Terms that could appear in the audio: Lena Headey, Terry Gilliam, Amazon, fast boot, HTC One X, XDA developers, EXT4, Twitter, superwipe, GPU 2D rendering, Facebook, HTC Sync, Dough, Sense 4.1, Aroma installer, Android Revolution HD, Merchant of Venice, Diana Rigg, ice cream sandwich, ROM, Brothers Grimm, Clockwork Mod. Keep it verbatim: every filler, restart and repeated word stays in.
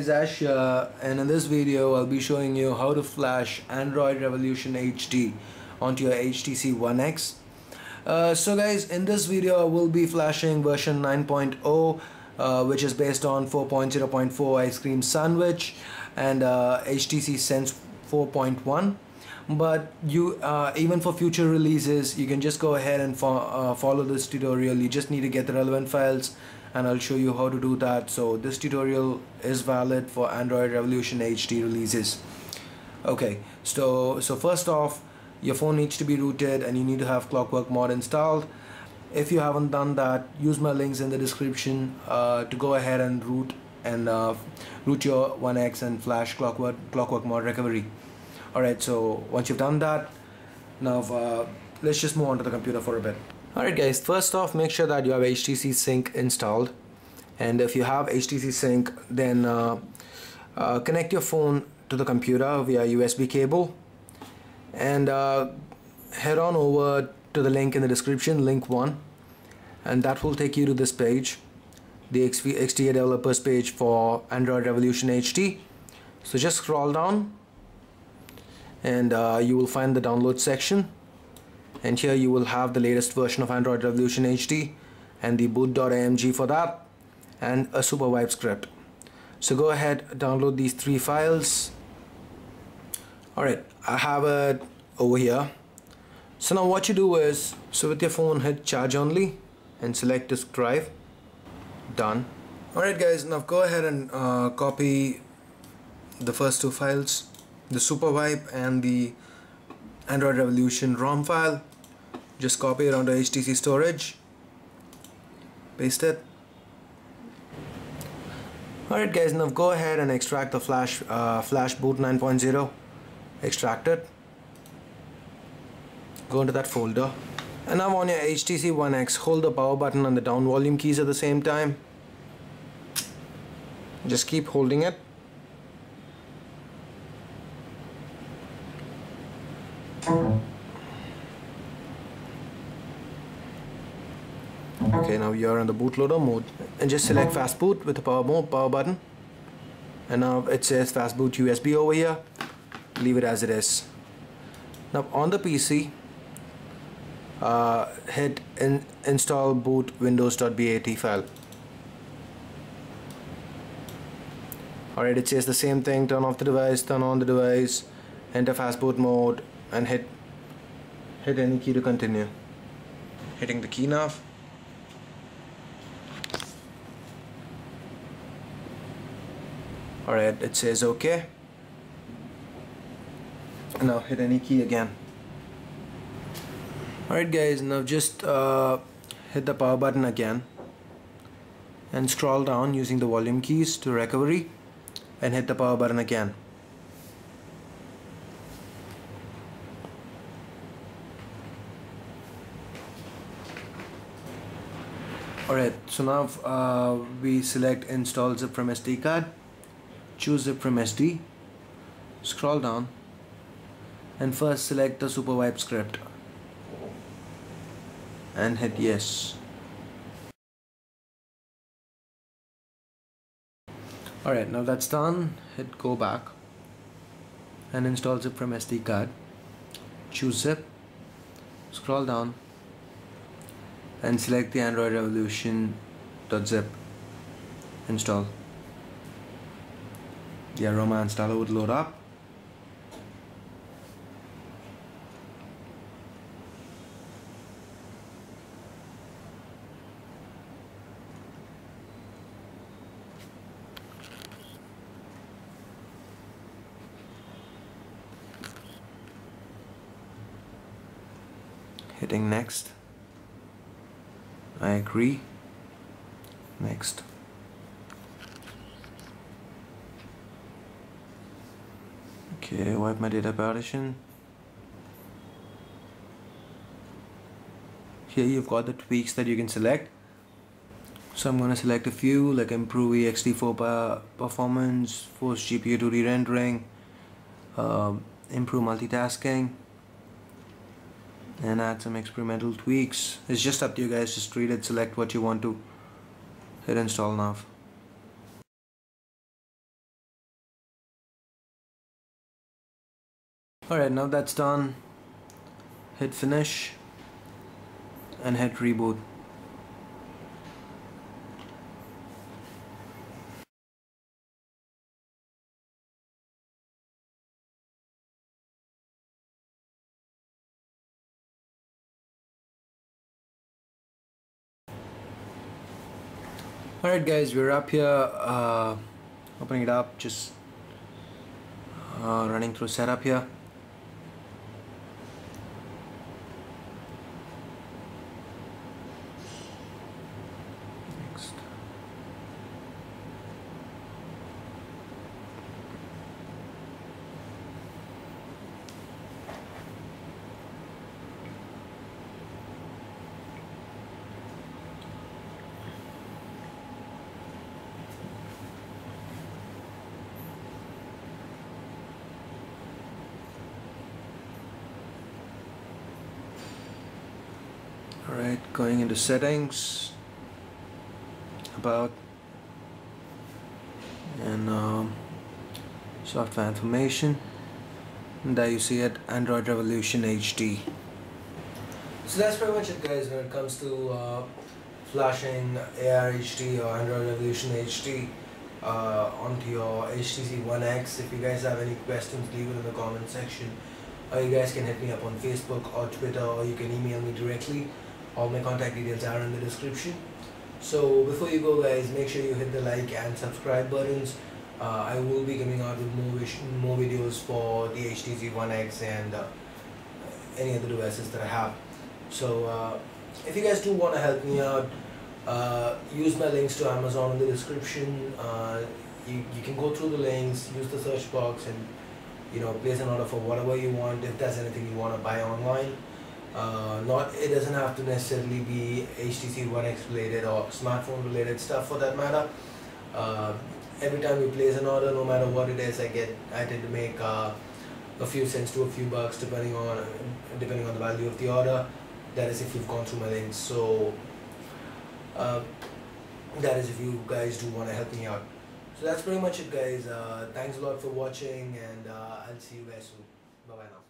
guys, Ash here, and in this video I'll be showing you how to flash Android Revolution H D onto your H T C One X. Uh, so guys, in this video I will be flashing version nine point oh, uh, which is based on four point oh point four Ice Cream Sandwich and uh, H T C Sense four point one. But you uh, even for future releases, you can just go ahead and fo uh, follow this tutorial. You just need to get the relevant files, and I'll show you how to do that. So this tutorial is valid for Android Revolution H D releases. Okay, so so first off, your phone needs to be rooted and you need to have Clockwork Mod installed. If you haven't done that, use my links in the description uh, to go ahead and root and uh, root your One X and flash Clockwork Clockwork Mod recovery. Alright, so once you've done that, now uh, let's just move on to the computer for a bit. Alright guys, first off, make sure that you have H T C Sync installed, and if you have H T C Sync, then uh, uh, connect your phone to the computer via U S B cable and uh, head on over to the link in the description, link one, and that will take you to this page, the X D A developers page for Android Revolution H D. So just scroll down and uh, you will find the download section, and here you will have the latest version of Android Revolution H D and the boot dot I M G for that and a superwipe script. So go ahead, download these three files. Alright, I have it over here. So now what you do is, so with your phone, hit charge only and select disk drive. Done. Alright guys, now go ahead and uh, copy the first two files, the superwipe and the Android Revolution ROM file. Just copy it onto H T C storage, paste it. Alright guys, now go ahead and extract the flash uh, flash boot nine point oh, extract it, go into that folder, and now on your H T C One X, hold the power button and the down volume keys at the same time, just keep holding it. Okay, now you are in the bootloader mode, and just select fast boot with the power mode, power button, and now it says fast boot U S B over here. Leave it as it is. Now on the P C, uh, hit in, install boot windows dot B A T file. Alright, it says the same thing, turn off the device, turn on the device, enter fast boot mode, and hit hit any key to continue. Hitting the key now. Alright, it says OK. Now hit any key again. Alright guys, now just uh, hit the power button again and scroll down using the volume keys to recovery and hit the power button again. Alright, so now uh, we select install zip from S D card. Choose zip from S D, scroll down, and first select the superwipe script and hit yes. Alright, now that's done, hit go back and install zip from S D card. Choose zip, scroll down, and select the Android Revolution.zip. Install. The Aroma installer would load up. Hitting next. I agree. Next. Okay, wipe my data partition. Here you've got the tweaks that you can select. So I'm going to select a few, like improve E X T four performance, force G P U two D rendering, uh, improve multitasking, and add some experimental tweaks. It's just up to you guys, just read it, select what you want to. Hit install now. Alright, now that's done, hit finish and hit reboot. Alright guys, we're up here, uh, opening it up, just uh, running through setup here. Next. Alright, going into settings, about, and um, software information, and there you see it, Android Revolution H D. So that's pretty much it guys when it comes to uh, flashing A R H D or Android Revolution H D uh, onto your H T C One X. If you guys have any questions, leave it in the comment section, or you guys can hit me up on Facebook or Twitter, or you can email me directly. All my contact details are in the description. So before you go guys, make sure you hit the like and subscribe buttons. Uh, I will be coming out with more, more videos for the H T C One X and uh, any other devices that I have. So uh, if you guys do want to help me out, uh, use my links to Amazon in the description. Uh, you, you can go through the links, use the search box, and you know, place an order for whatever you want. If there's anything you want to buy online, uh, not it doesn't have to necessarily be H T C One X related or smartphone related stuff for that matter. Uh, every time you place an order, no matter what it is, I get I tend to make uh, a few cents to a few bucks depending on depending on the value of the order. That is if you've gone through my links. So uh, that is if you guys do want to help me out. So that's pretty much it guys, uh, thanks a lot for watching, and uh, I'll see you guys soon. Bye bye now.